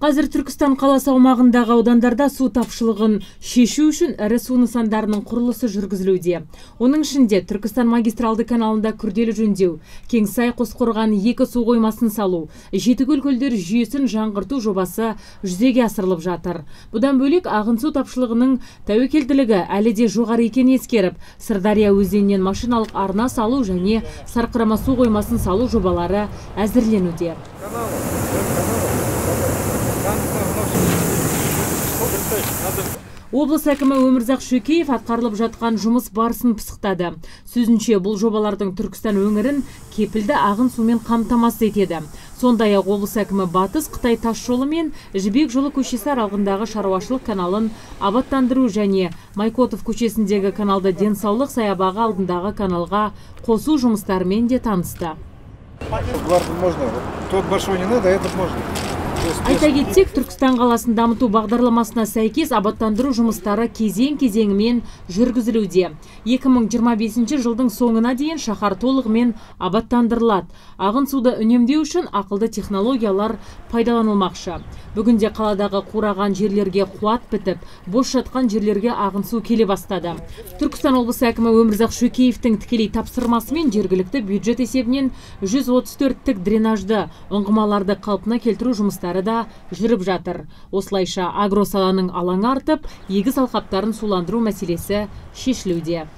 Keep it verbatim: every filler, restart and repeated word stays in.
Қазір Түркістан қаласы аумағындағы аудандарда су тапшылығын шешу үшін ірі су нысандарының құрылысы жүргізілуде. Оның ішінде Түркістан магистралды каналында күрделі жөндеу, Кеңсай-Қосқорған-екі су қоймасын салу, Жетікөл көлдер жүйесін жаңғырту жобасы жүзеге асырылып жатыр. Бұдан бөлек ағын су тапшылығының тәуекелділігі әлі де жоғары екенін ескеріп, Сырдария өзенінен машиналық арна салу және сарқырама су қоймасын салу жобалары әзірленуде. Облыс әкімі Өмірзақ Шөкеев атқарылып жатқан жұмыс барысын пысықтады. Сөзінше, бұл жобалардың Түркістан өңірін кепілді ағын сумен қамтамасыз етеді. Сондай-ақ облыс әкімі Батыс Қытай тас жолы мен Жібек жолы көшесі аралығындағы шаруашылық каналын абаттандыру және Майкотов көшесіндегі каналды денсаулық саябағы алдындағы каналға қосу жұмыстарымен де танысты. Айта кетсек, Түркістан қаласын дамыту бағдарламасына сәйкес абаттандыру жұмыстары кезең-кезеңімен жүргізілуде. екі мың жиырма бесінші жылдың соңына дейін шаһар толығымен абаттандырылады. Ағын суды үнемдеу үшін ақылды технологиялар пайдаланылмақшы. Бүгінде қаладағы қураған жерлерге қуат бітіп, бос жатқан жерлерге ағын су келе бастады. Түркістан облысы әкімі Өмірзақ Шөкеевтің тікелей тапсырмасымен жергілікті бюджет есебінен жүз отыз төрттік дренажды ұңғымаларды қалпына келтіру жұмыстары да жүріп жатыр. Осылайша агросаланың алаңы артып, егіс алқаптарын суландыру мәселесі шешілуде.